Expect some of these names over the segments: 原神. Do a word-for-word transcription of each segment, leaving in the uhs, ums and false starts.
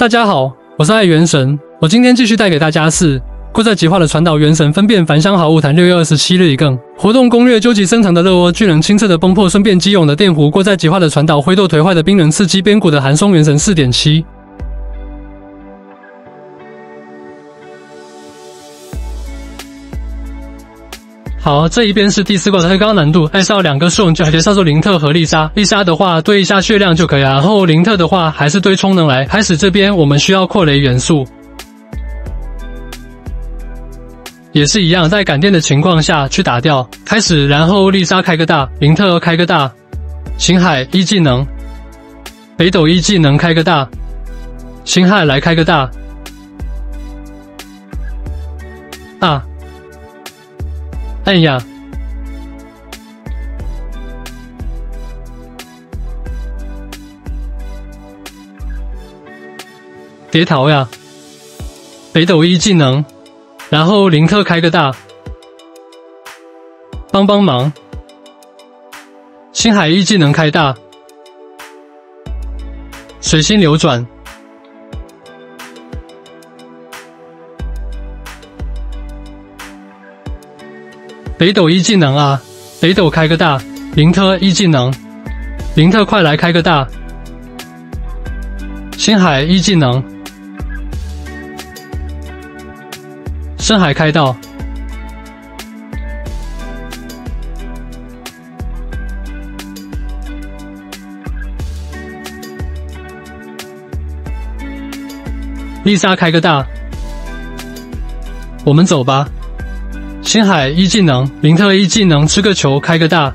大家好，我是爱元神，我今天继续带给大家是过载极化的传导元神分辨凡乡好物谈六月二十七日一更活动攻略究极深藏的热窝巨人清澈的崩破顺便击涌的电弧过载极化的传导灰豆颓坏的冰人刺激边谷的寒松元神 四点七。 好，这一边是第四关的最高难度，爱上两个树人就直接上做灵特和丽莎。丽莎的话对一下血量就可以啊，然后灵特的话还是对充能来。开始这边我们需要扩雷元素，也是一样，在感电的情况下去打掉。开始，然后丽莎开个大，灵特开个大，秦海一技能，北斗一技能开个大，秦海来开个大，大。 按呀，别逃呀！北斗一技能，然后林特开个大，帮帮忙！星海一技能开大，水星流转。 北斗一技能啊，北斗开个大，林特一技能，林特快来开个大，星海一技能，深海开到，丽莎开个大，我们走吧。 星海一技能，林特一技能，吃个球，开个大。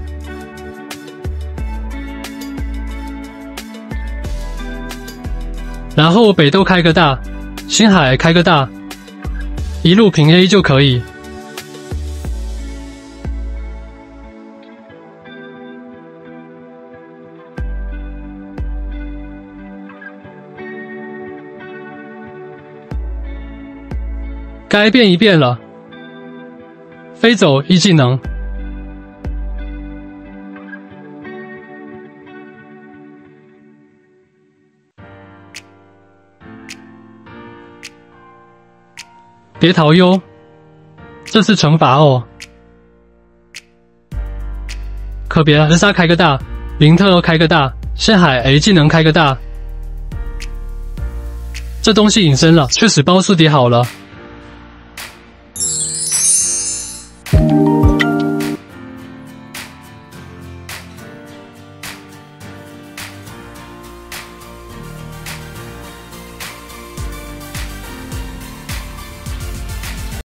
然后北斗开个大，星海开个大，一路平 A 就可以。该变一变了。 飞走一技能，别逃哟！这是惩罚哦，可别了！丽莎开个大，林特开个大，深海 A 技能开个大，这东西隐身了，确实包宿敌好了。